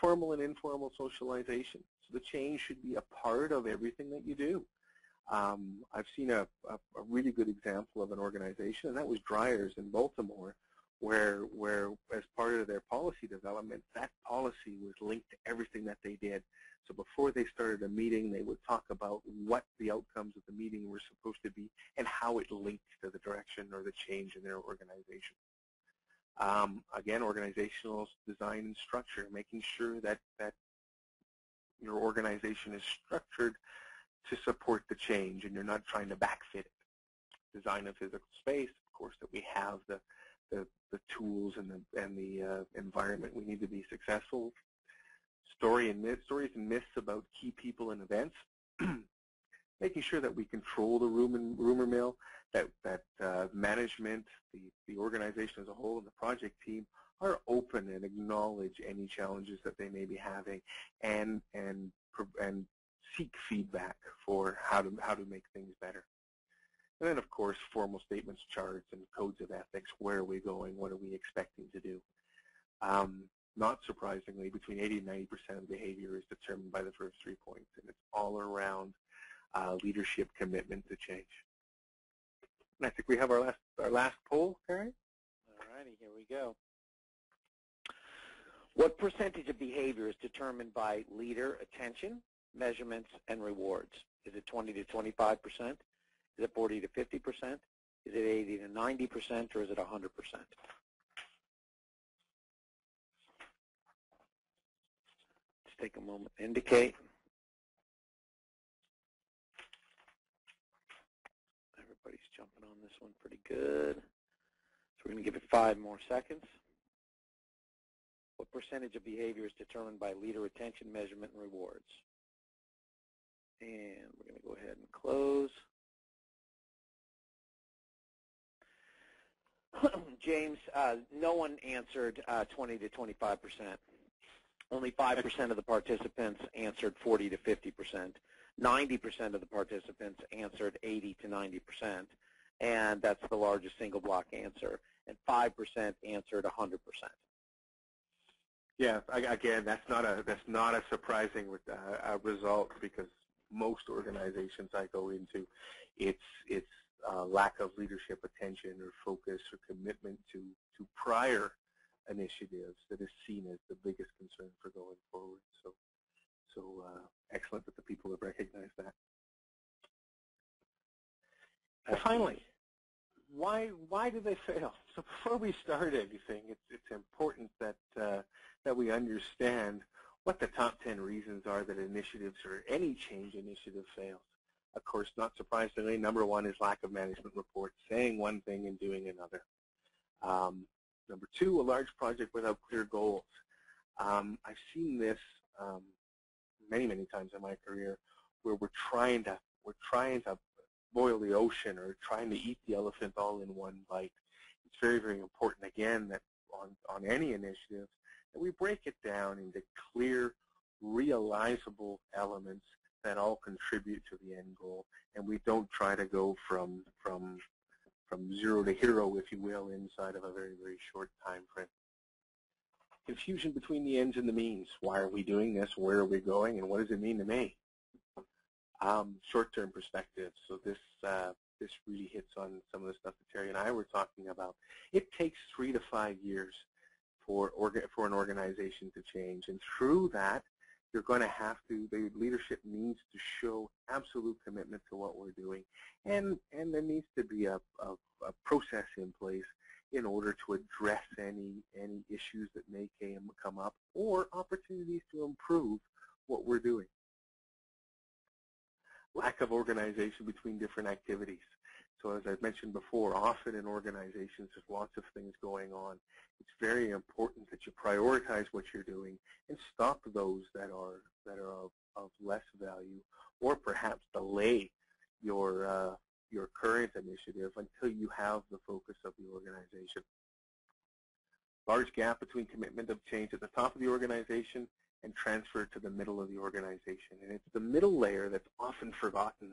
formal and informal socialization. So the change should be a part of everything that you do. I've seen a really good example of an organization, and that was Dreyer's in Baltimore, where as part of their policy development, that policy was linked to everything that they did. So before they started a meeting, they would talk about what the outcomes of the meeting were supposed to be and how it linked to the direction or the change in their organization. Again, organizational design and structure, making sure that, your organization is structured to support the change and you're not trying to backfit it. Design of physical space, of course, that we have the tools and the environment we need to be successful. Stories and myths about key people and events. Making sure that we control the rumor mill, that management, the organization as a whole, and the project team are open and acknowledge any challenges that they may be having, and seek feedback for how to make things better. And then, of course, formal statements, charts, and codes of ethics. Where are we going? What are we expecting to do? Not surprisingly, between 80 and 90% of behavior is determined by the first 3 points, and it's all around leadership commitment to change. And I think we have our last poll, Karen. All righty, here we go. What percentage of behavior is determined by leader attention, measurements, and rewards? Is it 20 to 25%? Is it 40 to 50%? Is it 80 to 90%, or is it 100%? Let's take a moment to indicate. Everybody's jumping on this one pretty good. So we're going to give it 5 more seconds. What percentage of behavior is determined by leader attention, measurement, and rewards? And we're going to go ahead and close. James, no one answered 20 to 25%. Only 5% of the participants answered 40 to 50%. 90% of the participants answered 80 to 90%, and that's the largest single block answer. And 5% answered 100%. Yeah, again, that's not a surprising result, because most organizations I go into, it's lack of leadership attention or focus or commitment to prior initiatives that is seen as the biggest concern for going forward. So excellent that the people have recognized that. And finally, why do they fail? So before we start everything, it's important that we understand what the top 10 reasons are that initiatives or any change initiative fails. Of course, not surprisingly, number 1 is lack of management reports, saying one thing and doing another. Number 2, a large project without clear goals. I've seen this many times in my career, where we're trying to boil the ocean or trying to eat the elephant all in one bite. It's very important, again, that on any initiative that we break it down into clear, realizable elements that all contribute to the end goal, and we don't try to go from zero to hero, if you will, inside of a very short time frame. Confusion between the ends and the means. Why are we doing this? Where are we going? And what does it mean to me? Short-term perspective. So this really hits on some of the stuff that Terry and I were talking about. It takes 3 to 5 years for an organization to change, and through that, you're going to have to, the leadership needs to show absolute commitment to what we're doing. And there needs to be a process in place in order to address any issues that may come up or opportunities to improve what we're doing. Lack of organization between different activities. So as I've mentioned before, often in organizations there's lots of things going on. It's very important that you prioritize what you're doing and stop those that are of less value, or perhaps delay your current initiative until you have the focus of the organization. Large gap between commitment of change at the top of the organization and transfer to the middle of the organization. And it's the middle layer that's often forgotten,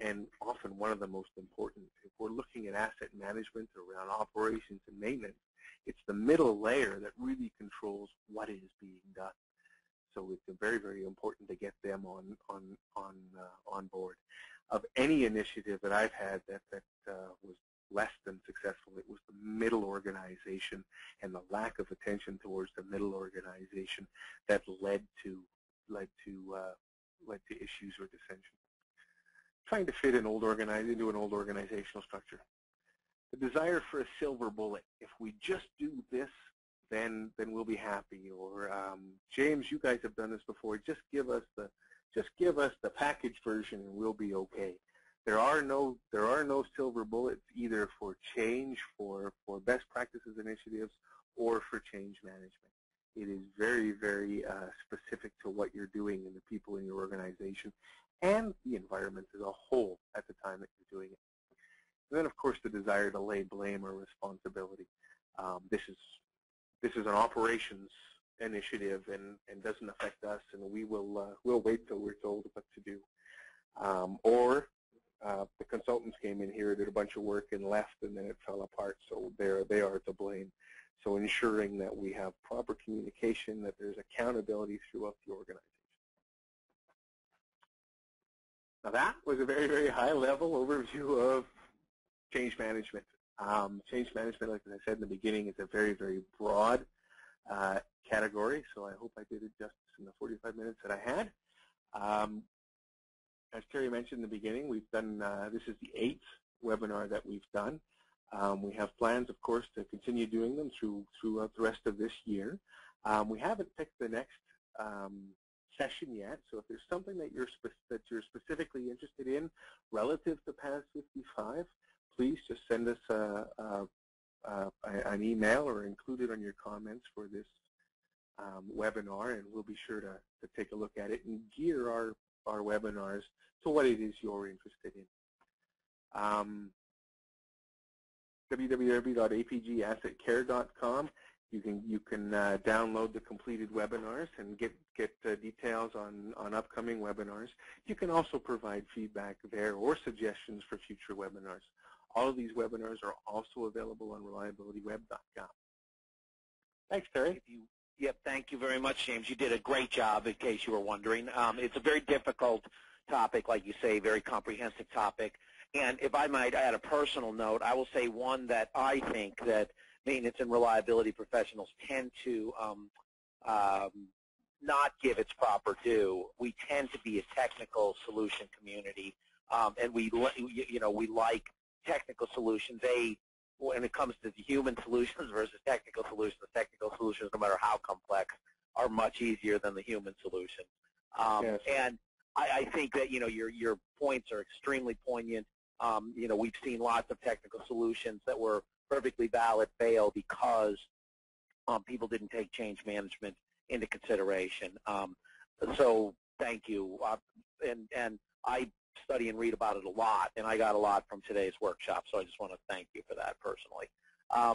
and often one of the most important. If we're looking at asset management around operations and maintenance, It's the middle layer that really controls what is being done. So it's very, very important to get them on board. Of any initiative that I've had that was less than successful, it was the middle organization and the lack of attention towards the middle organization that led to issues or dissension. Trying to fit into an old organizational structure. The desire for a silver bullet. If we just do this, then we'll be happy. Or James, you guys have done this before. Just give us the packaged version, and we'll be okay. There are no silver bullets either for change, for best practices initiatives, or for change management. It is very, very specific to what you're doing and the people in your organization and the environment as a whole at the time that you're doing it. And then, of course, the desire to lay blame or responsibility. This is an operations initiative and doesn't affect us, and we'll wait till we're told what to do. Or the consultants came in here, did a bunch of work, and left, and then it fell apart. So they are to blame. So ensuring that we have proper communication, that there's accountability throughout the organization. Now that was a very, very high-level overview of change management. Change management, like I said in the beginning, is a very, very broad category, so I hope I did it justice in the 45 minutes that I had. As Terry mentioned in the beginning, we've done, this is the 8th webinar that we've done. We have plans, of course, to continue doing them throughout the rest of this year. We haven't picked the next session yet, so if there's something that you're specifically interested in relative to PAS 55, please just send us an email or include it on your comments for this webinar, and we'll be sure to take a look at it and gear our webinars to what it is you're interested in. www.apgassetcare.com. You can download the completed webinars and get details on upcoming webinars. You can also provide feedback there or suggestions for future webinars. All of these webinars are also available on reliabilityweb.com. Thanks, Terry. Yep, thank you very much, James. You did a great job, in case you were wondering. It's a very difficult topic, like you say, very comprehensive topic. And if I might add a personal note, I will say one that I think that maintenance and reliability professionals tend to not give its proper due. We tend to be a technical solution community, and we like technical solutions. When it comes to the human solutions versus technical solutions, the technical solutions, no matter how complex, are much easier than the human solution. Yes. And I think that your points are extremely poignant. We've seen lots of technical solutions that were perfectly valid fail because people didn't take change management into consideration. So thank you, and I study and read about it a lot, and I got a lot from today's workshop, so I just want to thank you for that personally.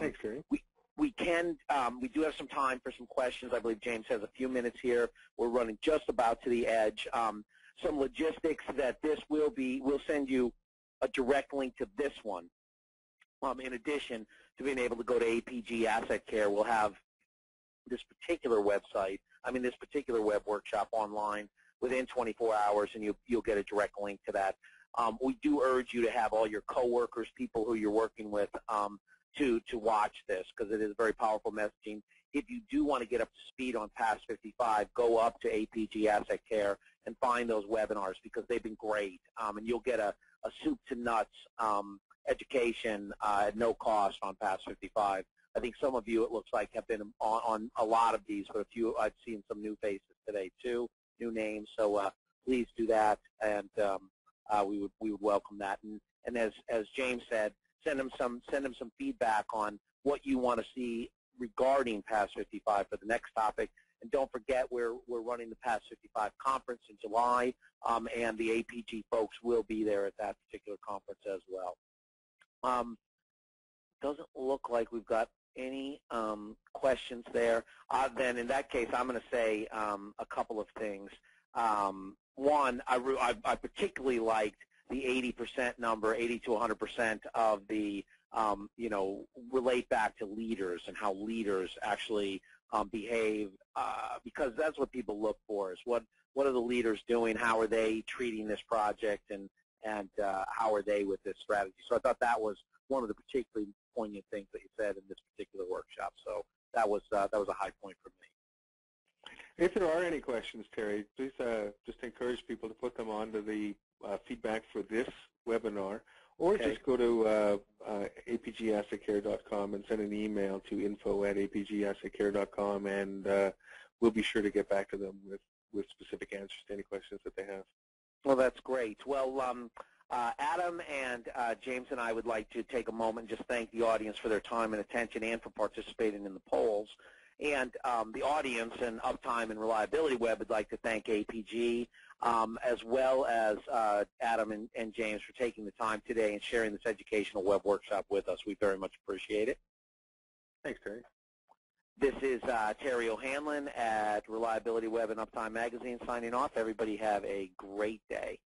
Thanks, Terry. We do have some time for some questions. I believe James has a few minutes here. We're running just about to the edge. Some logistics that this will be, we'll send you a direct link to this one. In addition to being able to go to APG Asset Care, we'll have this particular web workshop online within 24 hours, and you'll get a direct link to that. We do urge you to have all your coworkers, people who you're working with, to watch this, because it is very powerful messaging. If you do want to get up to speed on PAS 55, go up to APG Asset Care and find those webinars, because they've been great, and you'll get a soup to nuts education at no cost on PAS 55. I think some of you, it looks like, have been on a lot of these, but a few, I've seen some new faces today too, new names. So please do that, and we would welcome that. And as James said, send him some feedback on what you want to see regarding PAS 55 for the next topic. And don't forget, we're running the PAS 55 conference in July, and the APG folks will be there at that particular conference as well. Doesn't look like we've got any questions there. Then in that case, I'm going to say a couple of things. One, I particularly liked the 80% number, 80 to 100% of the relate back to leaders and how leaders actually behave, because that's what people look for, is what are the leaders doing, how are they treating this project, and how are they with this strategy. So I thought that was one of the particularly poignant things that you said in this particular workshop. So that was a high point for me. If there are any questions, Terry, please just encourage people to put them onto the feedback for this webinar, or okay, just go to apgassetcare.com and send an email to info@apgassetcare.com, and we'll be sure to get back to them with specific answers to any questions that they have. Well, that's great. Well, Adam and James and I would like to take a moment and just thank the audience for their time and attention and for participating in the polls. And the audience and Uptime and Reliability Web would like to thank APG, as well as Adam and James, for taking the time today and sharing this educational web workshop with us. We very much appreciate it. Thanks, Terry. This is Terry O'Hanlon at Reliability Web and Uptime Magazine signing off. Everybody have a great day.